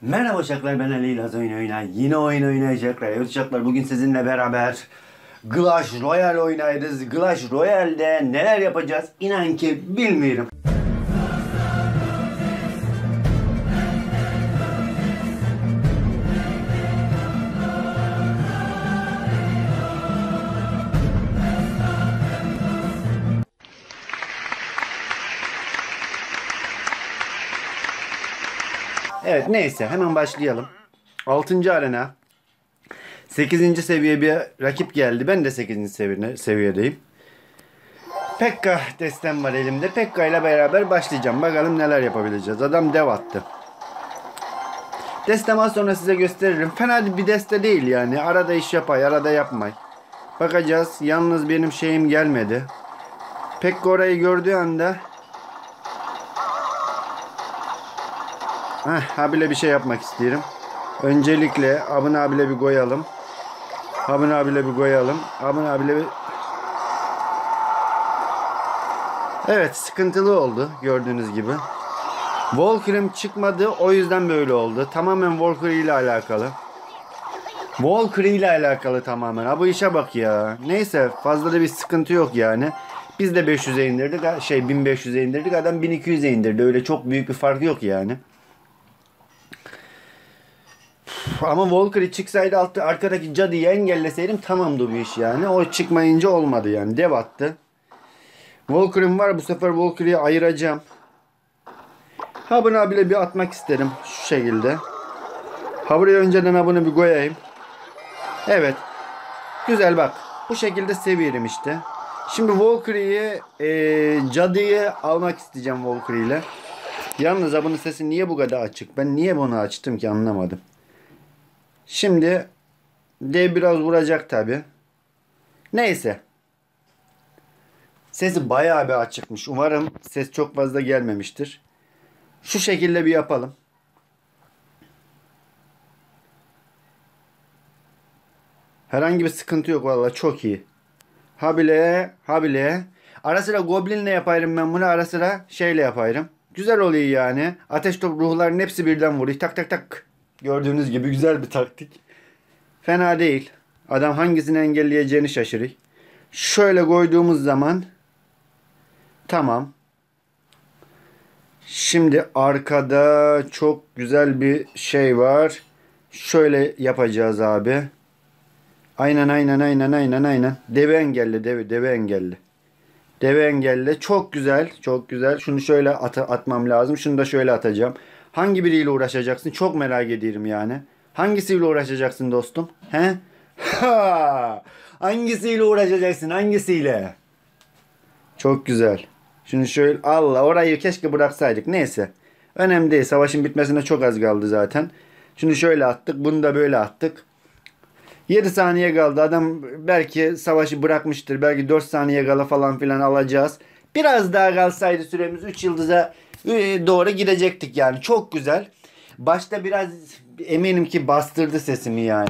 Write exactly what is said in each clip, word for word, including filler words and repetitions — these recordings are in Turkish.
Merhaba uşaklar, ben Ali Laz oyun oynay. Yine oyun oynayacaklar. Evet uşaklar, bugün sizinle beraber Clash Royale oynayacağız. Clash Royale'de neler yapacağız inan ki bilmiyorum. Evet neyse hemen başlayalım. altıncı arena. sekizinci seviye bir rakip geldi. Ben de sekizinci seviye, seviyedeyim. Pekka destem var elimde. Pekka ile beraber başlayacağım. Bakalım neler yapabileceğiz. Adam dev attı. Destem az sonra size gösteririm. Fena bir deste değil yani. Arada iş yapay, arada yapmay. Bakacağız. Yalnız benim şeyim gelmedi. Pekka orayı gördüğü anda... Heh, abiyle bir şey yapmak istiyorum. Öncelikle abın abiyle bir koyalım. Abın abiyle bir koyalım. Abın abiyle bir... Evet, sıkıntılı oldu gördüğünüz gibi. Valkyrie'm çıkmadı, o yüzden böyle oldu. Tamamen Valkyrie ile alakalı. Valkyrie ile alakalı tamamen. Ha, bu işe bak ya. Neyse fazla da bir sıkıntı yok yani. Biz de beş yüze indirdik. Şey bin beş yüze indirdik. Adam bin iki yüze indirdi. Öyle çok büyük bir fark yok yani. Ama Valkyrie çıksaydı altı, arkadaki cadıyı engelleseydim tamamdı bu iş yani. O çıkmayınca olmadı yani. Dev attı. Valkyrie'm var. Bu sefer Valkyrie'yi ayıracağım. Habun abiyle bir atmak isterim. Şu şekilde. Habun'u önceden habunu bir koyayım. Evet. Güzel bak. Bu şekilde seviyorum işte. Şimdi Valkyrie'yi e, cadıyı almak isteyeceğim Valkyrie'yle. Yalnız habunun sesi niye bu kadar açık? Ben niye bunu açtım ki anlamadım. Şimdi dev biraz vuracak tabi. Neyse. Sesi bayağı bir açıkmış. Umarım ses çok fazla gelmemiştir. Şu şekilde bir yapalım. Herhangi bir sıkıntı yok vallahi, çok iyi. Ha bile, ha bile. Ara sıra goblinle yaparım ben bunu. Ara sıra şeyle yaparım. Güzel oluyor yani. Ateş top ruhların hepsi birden vuruyor. Tak tak tak. Gördüğünüz gibi güzel bir taktik. Fena değil. Adam hangisini engelleyeceğini şaşırıyor. Şöyle koyduğumuz zaman tamam. Şimdi arkada çok güzel bir şey var. Şöyle yapacağız abi. Aynen aynen aynen aynen aynen. Deve engelli, deve deve engelli. Deve engelli. Çok güzel. Çok güzel. Şunu şöyle at atmam lazım. Şunu da şöyle atacağım. Hangi biriyle uğraşacaksın? Çok merak ediyorum yani. Hangisiyle uğraşacaksın dostum? He? Ha! Hangisiyle uğraşacaksın? Hangisiyle? Çok güzel. Şimdi şöyle, Allah, orayı keşke bıraksaydık. Neyse. Önemli değil. Savaşın bitmesine çok az kaldı zaten. Şimdi şöyle attık. Bunu da böyle attık. yedi saniye kaldı. Adam belki savaşı bırakmıştır. Belki dört saniye kala falan filan alacağız. Biraz daha kalsaydı süremiz üç yıldıza doğru gidecektik yani. Çok güzel. Başta biraz eminim ki bastırdı sesimi yani.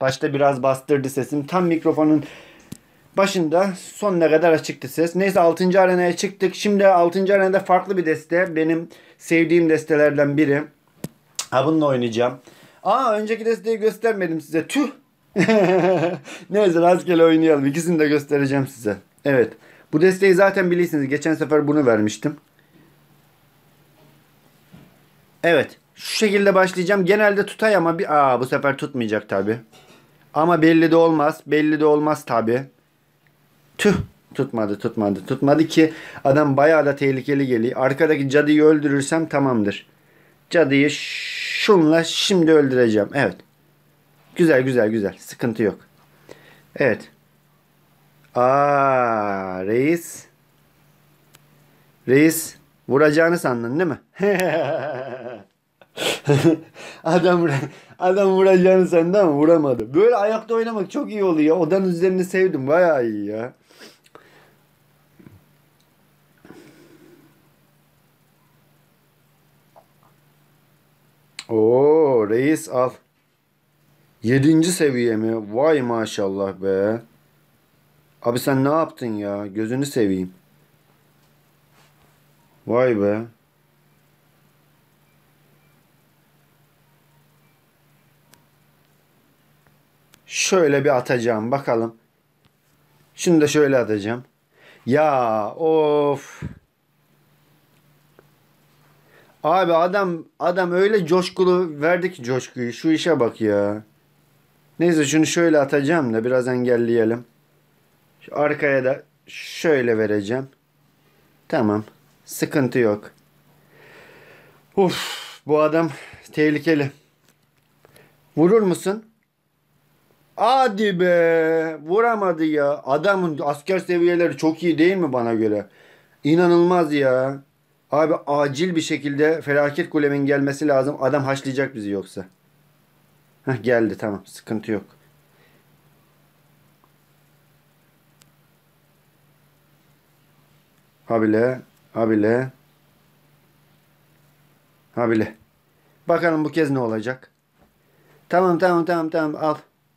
Başta biraz bastırdı sesim. Tam mikrofonun başında sonuna kadar açıktı ses. Neyse altıncı arenaya çıktık. Şimdi altıncı arenada farklı bir deste. Benim sevdiğim destelerden biri. Ha, bununla oynayacağım. Aa, önceki desteyi göstermedim size. Tüh. Neyse rastgele oynayalım. İkisini de göstereceğim size. Evet. Bu desteği zaten bilirsiniz. Geçen sefer bunu vermiştim. Evet. Şu şekilde başlayacağım. Genelde tutay ama bir... Aa, bu sefer tutmayacak tabi. Ama belli de olmaz. Belli de olmaz tabi. Tüh. Tutmadı tutmadı. Tutmadı ki adam bayağı da tehlikeli geliyor. Arkadaki cadıyı öldürürsem tamamdır. Cadıyı şunla şimdi öldüreceğim. Evet. Güzel güzel güzel. Sıkıntı yok. Evet. Aa, reis. Reis. Vuracağını sandın değil mi? adam adam vuracağını sandı ama vuramadı. Böyle ayakta oynamak çok iyi oluyor. Odanın üzerini sevdim. Bayağı iyi ya. Oo, reis al. Yedinci seviye mi? Vay maşallah be. Abi sen ne yaptın ya? Gözünü seveyim. Vay be. şöyle bir atacağım. Bakalım. Şunu da şöyle atacağım. Ya of. Abi adam adam öyle coşkulu verdi ki coşkuyu. Şu işe bak ya. Neyse şunu şöyle atacağım da biraz engelleyelim. Şu arkaya da şöyle vereceğim. Tamam. Sıkıntı yok. Uf. Bu adam tehlikeli. Vurur musun? Hadi be. Vuramadı ya. Adamın asker seviyeleri çok iyi değil mi bana göre? İnanılmaz ya. Abi acil bir şekilde felaket kulemin gelmesi lazım. Adam haşlayacak bizi yoksa. Heh, geldi tamam. Sıkıntı yok. Ha bile. Ha bile. Ha bile. Bakalım bu kez ne olacak? Tamam tamam tamam tamam al.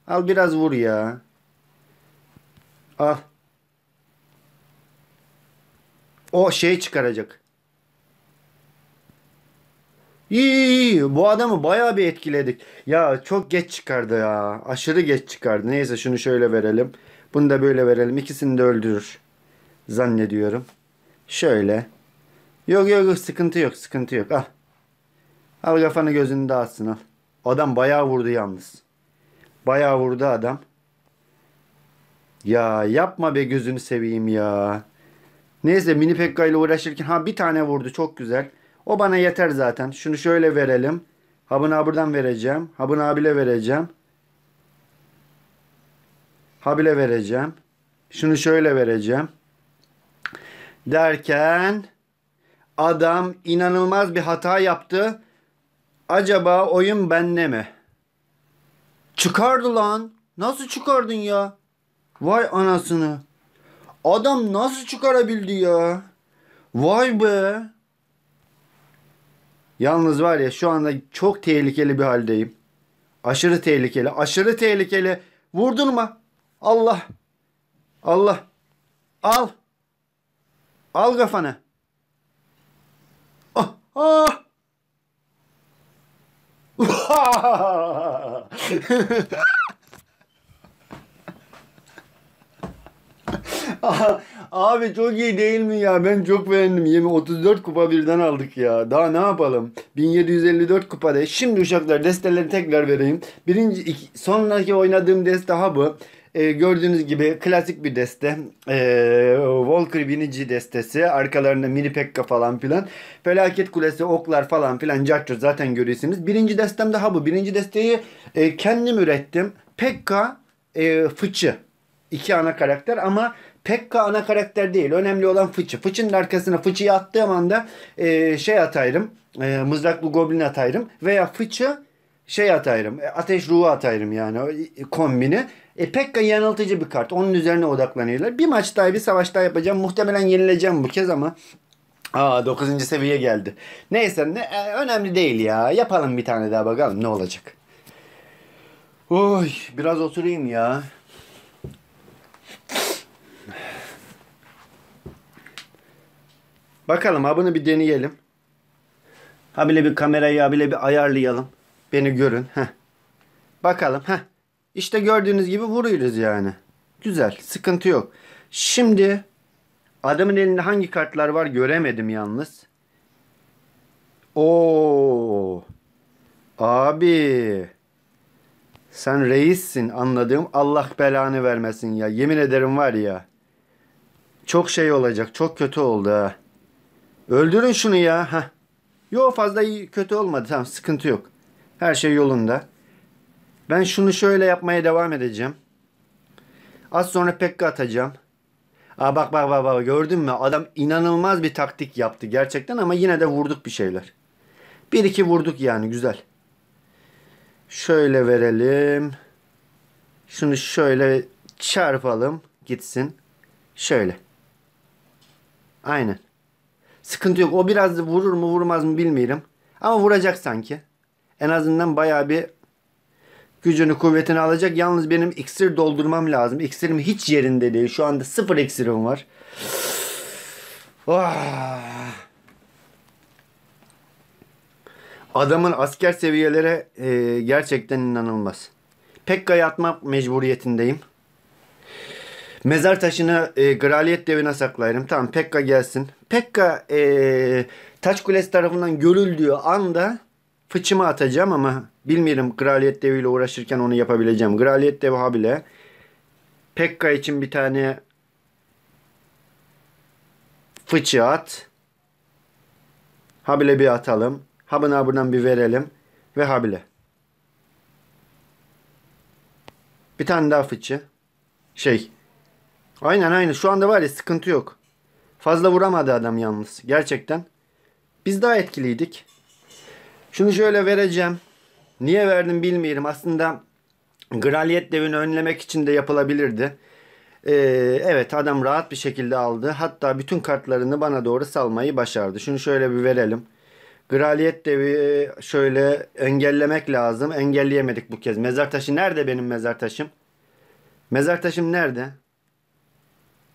Al biraz vur ya. Al. O şey çıkaracak. İyi, bu adamı bayağı bir etkiledik. Ya çok geç çıkardı ya. Aşırı geç çıkardı. Neyse şunu şöyle verelim. Bunu da böyle verelim. İkisini de öldürür. Zannediyorum. Şöyle. Yok yok yok sıkıntı yok. Sıkıntı yok. Al. Al kafanı gözünü dağıtsın al. Adam bayağı vurdu yalnız. Bayağı vurdu adam. Ya yapma be gözünü seveyim ya. Neyse mini Pekka ile uğraşırken. Ha bir tane vurdu çok güzel. O bana yeter zaten. Şunu şöyle verelim. Ha bunu buradan vereceğim. Ha bunu abile vereceğim. Ha bile vereceğim. Şunu şöyle vereceğim. Derken adam inanılmaz bir hata yaptı. Acaba oyun benle mi? Çıkardı lan. Nasıl çıkardın ya? Vay anasını. Adam nasıl çıkarabildi ya? Vay be. Yalnız var ya şu anda çok tehlikeli bir haldeyim. Aşırı tehlikeli. Aşırı tehlikeli. Vurdurma. Allah. Allah. Al. Al kafanı. Ah. Ah. Abi çok iyi değil mi ya? Ben çok beğendim. Yemin otuz dört kupa birden aldık ya. Daha ne yapalım? bin yedi yüz elli dört kupada. Şimdi uşaklar desteleri tekrar vereyim. Birinci, iki, sonraki oynadığım deste ha bu. Ee, gördüğünüz gibi klasik bir deste. Ee, Valkyrie binici destesi. Arkalarında mini Pekka falan filan. Felaket kulesi, oklar falan filan. Cartür zaten görüyorsunuz. Birinci destem daha bu. Birinci desteyi e, kendim ürettim. Pekka, e, Fıçı. İki ana karakter ama Pekka ana karakter değil. Önemli olan Fıçı. Fıçının arkasına Fıçı'yı attığım anda e, şey atayım. E, mızraklı goblin atayım. Veya Fıçı şey atayım. E, ateş ruhu atayım yani. Kombini. E, Pekka yanıltıcı bir kart. Onun üzerine odaklanıyorlar. Bir maç daha bir savaş daha yapacağım. Muhtemelen yenileceğim bu kez ama. Aa dokuzuncu seviye geldi. Neyse ne, e, önemli değil ya. Yapalım bir tane daha bakalım ne olacak. Oy biraz oturayım ya. Bakalım ha bunu bir deneyelim. Ha bile bir kamerayı ha bile bir ayarlayalım. Beni görün. Heh. Bakalım. Heh. İşte gördüğünüz gibi vuruyoruz yani. Güzel. Sıkıntı yok. Şimdi adamın elinde hangi kartlar var göremedim yalnız. Oo. Abi. Sen reissin anladığım. Allah belanı vermesin ya. Yemin ederim var ya. Çok şey olacak. Çok kötü oldu ha. Öldürün şunu ya. Heh. Yo fazla iyi, kötü olmadı. Tamam sıkıntı yok. Her şey yolunda. Ben şunu şöyle yapmaya devam edeceğim. Az sonra Pekka atacağım. Aa bak bak bak bak gördün mü? Adam inanılmaz bir taktik yaptı gerçekten ama yine de vurduk bir şeyler. Bir iki vurduk yani güzel. Şöyle verelim. Şunu şöyle çarpalım gitsin. Şöyle. Aynen. Sıkıntı yok. O biraz da vurur mu vurmaz mı bilmiyorum. Ama vuracak sanki. En azından bayağı bir gücünü kuvvetini alacak. Yalnız benim iksir doldurmam lazım. İksirim hiç yerinde değil. Şu anda sıfır iksirim var. Oh. Adamın asker seviyelere e, gerçekten inanılmaz. Pekka'yı atmak mecburiyetindeyim. Mezar taşını e, Kraliyet Devi'ne saklayırım. Tamam, Pekka gelsin. Pekka e, Taç Kulesi tarafından görüldüğü anda fıçımı atacağım ama bilmiyorum Kraliyet Devi ile uğraşırken onu yapabileceğim. Kraliyet Devi ha bile. Pekka için bir tane fıçı at. Ha bile bir atalım. Ha buna buradan bir verelim. Ve ha bile. Bir tane daha fıçı. Şey. Aynen aynen. Şu anda var ya, sıkıntı yok. Fazla vuramadı adam yalnız. Gerçekten. Biz daha etkiliydik. Şunu şöyle vereceğim. Niye verdim bilmiyorum. Aslında Kraliyet Devi'ni önlemek için de yapılabilirdi. Ee, evet, adam rahat bir şekilde aldı. Hatta bütün kartlarını bana doğru salmayı başardı. Şunu şöyle bir verelim. Kraliyet Devi şöyle engellemek lazım. Engelleyemedik bu kez. Mezar taşı nerede benim mezar taşım? Mezar taşım nerede?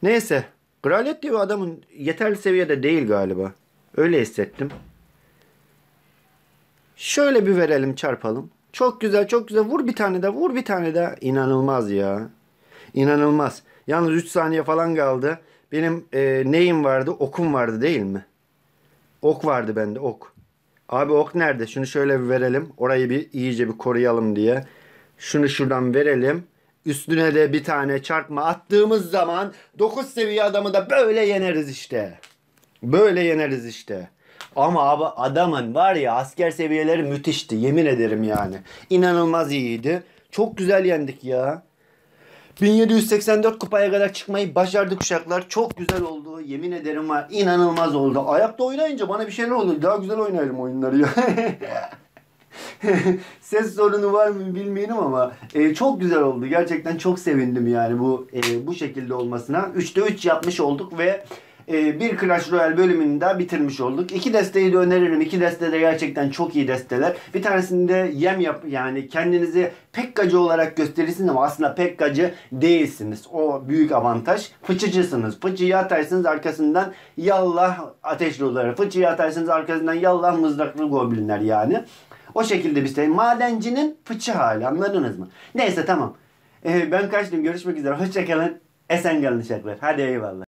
Neyse. Kraliyet Devi adamın yeterli seviyede değil galiba. Öyle hissettim. Şöyle bir verelim, çarpalım. Çok güzel, çok güzel. Vur bir tane de, vur bir tane de. İnanılmaz ya. İnanılmaz. Yalnız üç saniye falan kaldı. Benim e, neyim vardı? Okum vardı değil mi? Ok vardı bende, ok. Abi ok nerede? Şunu şöyle bir verelim. Orayı bir iyice bir koruyalım diye. Şunu şuradan verelim. Üstüne de bir tane çarpma attığımız zaman dokuz seviye adamı da böyle yeneriz işte. Böyle yeneriz işte. Ama abi adamın var ya asker seviyeleri müthişti. Yemin ederim yani. İnanılmaz iyiydi. Çok güzel yendik ya. bin yedi yüz seksen dört kupaya kadar çıkmayı başardık uşaklar. Çok güzel oldu. Yemin ederim var. İnanılmaz oldu. Ayakta oynayınca bana bir şeyler olur. Daha güzel oynarım oyunları ya. Ses sorunu var mı bilmiyorum ama e, çok güzel oldu. Gerçekten çok sevindim yani bu e, bu şekilde olmasına. üçte üç yapmış olduk ve e, bir Clash Royale bölümünü daha bitirmiş olduk. İki desteği de öneririm. İki deste de gerçekten çok iyi desteler. Bir tanesinde yem yap, yani kendinizi Pekkacı olarak gösterirsiniz ama aslında Pekkacı değilsiniz. O büyük avantaj. Fıçıcısınız. Fıçıyı atarsınız, arkasından yallah ateşli oları. Fıçıyı atarsınız, arkasından yallah mızraklı goblinler yani. O şekilde bir şey. Madencinin fıçı hali, anladınız mı? Neyse tamam. Ee, ben kaçtım. Görüşmek üzere. Hoşçakalın. Esen kalın şaklar. Hadi eyvallah.